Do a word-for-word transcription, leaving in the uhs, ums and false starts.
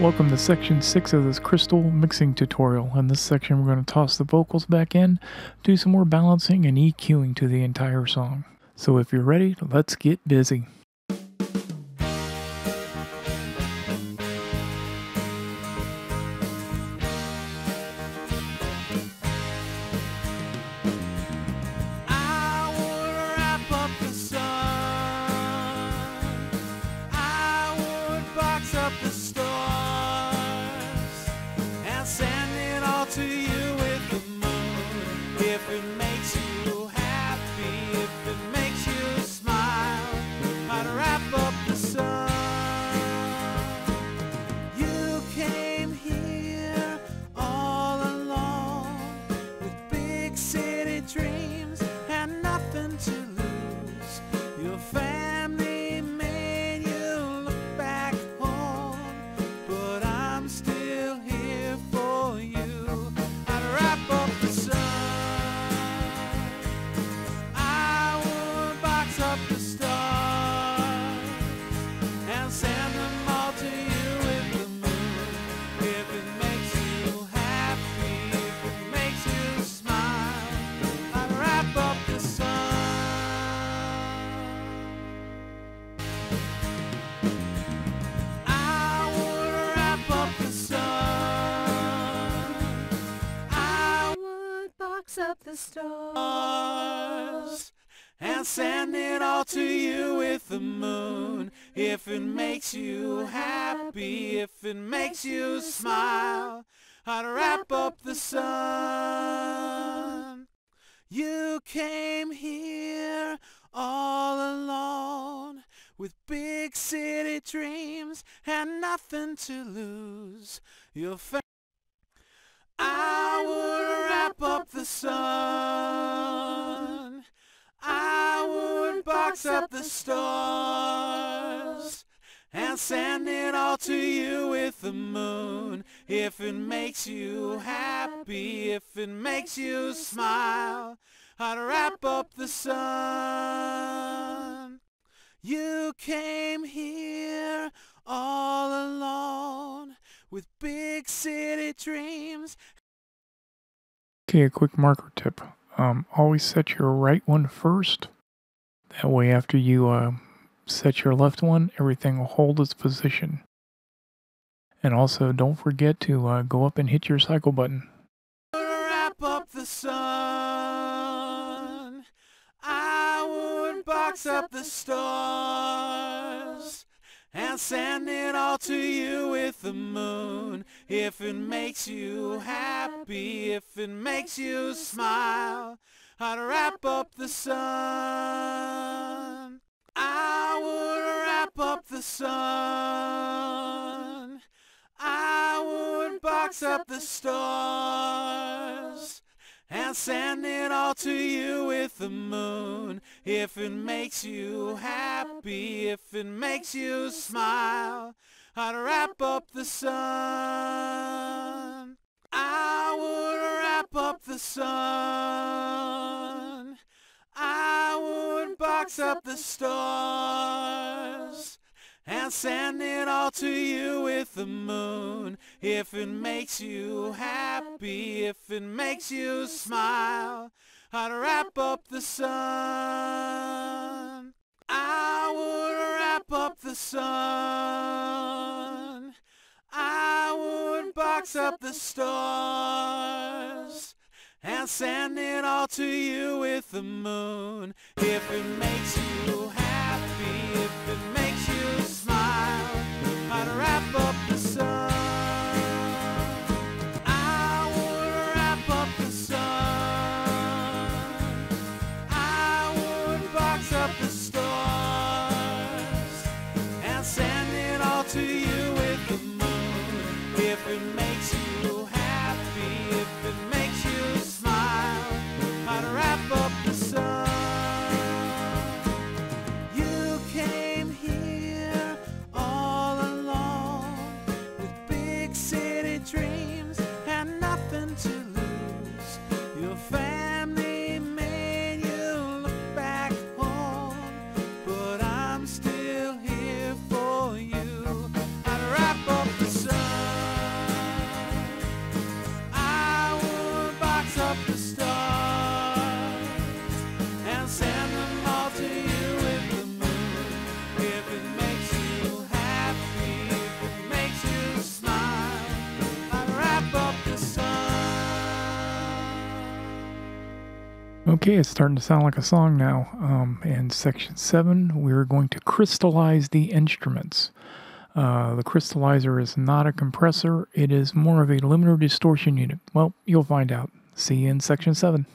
Welcome to section six of this crystal mixing tutorial. In this section we're going to toss the vocals back in, do some more balancing and EQing to the entire song. So if you're ready, let's get busy. Up the stars and send it all to you with the moon. If it makes you happy, if it makes you smile, I'd wrap up the sun. You came here all alone with big city dreams and nothing to lose. Your family. I would wrap up the sun. I would box up the stars and send it all to you with the moon. If it makes you happy, if it makes you smile, I'd wrap up the sun. You came here all alone with big city dreams. Okay, a quick marker tip. Um, always set your right one first. That way after you uh, set your left one, everything will hold its position. And also don't forget to uh, go up and hit your cycle button. Wrap up the sun. I would box up the stars and send it all to you with the moon. If it makes you happy, if it makes you smile, I'd wrap up the sun. I would wrap up the sun. I would box up the stars and send it all to you with the moon. If it makes you happy, if it makes you smile, I'd wrap up the sun. I would wrap up the sun. I would box up the stars and send it all to you with the moon. If it makes you happy, if it makes you smile, I'd wrap up the sun. I would wrap up the sun. I would box up the stars and send it all to you with the moon. If it makes you happy, if it makes you smile, I'd wrap up the sun. You came here all alone lights up the stars and send them all to you in the moon. If it makes you happy, if it makes you smile, I wrap up the sun. Okay, it's starting to sound like a song now. Um, in section seven, we're going to crystallize the instruments. Uh, the crystallizer is not a compressor, it is more of a limiter distortion unit. Well, you'll find out. See you in section seven.